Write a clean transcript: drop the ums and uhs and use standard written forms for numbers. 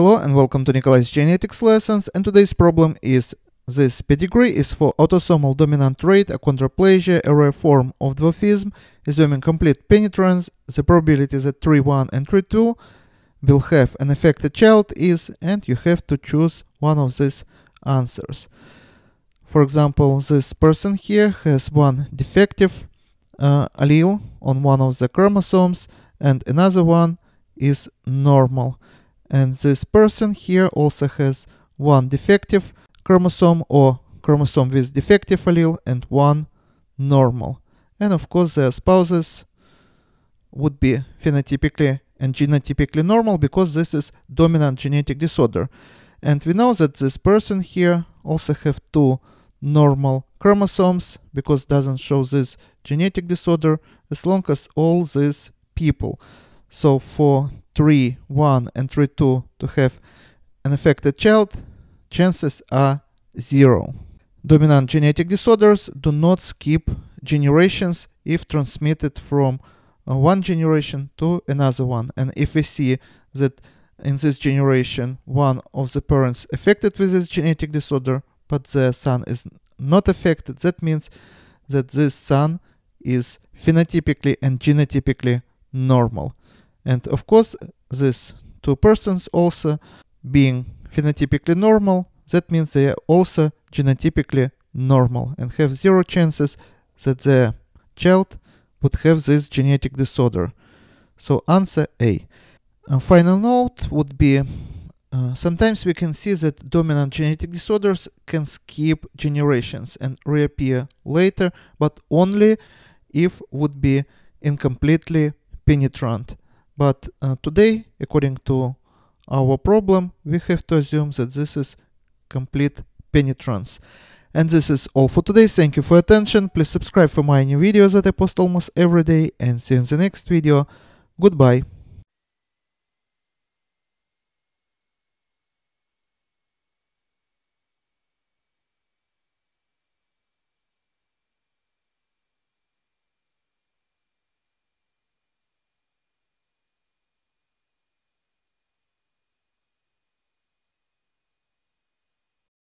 Hello and welcome to Nikolay's Genetics Lessons, and today's problem is this: pedigree is for autosomal dominant trait, achondroplasia, a rare form of dwarfism, assuming complete penetrance. The probability that trait 1 and trait 2 will have an affected child is, and you have to choose one of these answers. For example, this person here has one defective allele on one of the chromosomes and another one is normal. And this person here also has one defective chromosome or chromosome with defective allele and one normal. And of course their spouses would be phenotypically and genotypically normal because this is dominant genetic disorder. And we know that this person here also have two normal chromosomes because it doesn't show this genetic disorder as long as all these people. So for trait 1 and trait 2 to have an affected child, chances are 0. Dominant genetic disorders do not skip generations if transmitted from one generation to another one. And if we see that in this generation one of the parents affected with this genetic disorder, but their son is not affected, that means that this son is phenotypically and genotypically normal. And of course, these two persons also being phenotypically normal, that means they are also genotypically normal and have 0 chances that their child would have this genetic disorder. So answer A. A final note would be, sometimes we can see that dominant genetic disorders can skip generations and reappear later, but only if would be incompletely penetrant. But today, according to our problem, we have to assume that this is complete penetrance. And this is all for today. Thank you for attention. Please subscribe for my new videos that I post almost every day. And see you in the next video. Goodbye.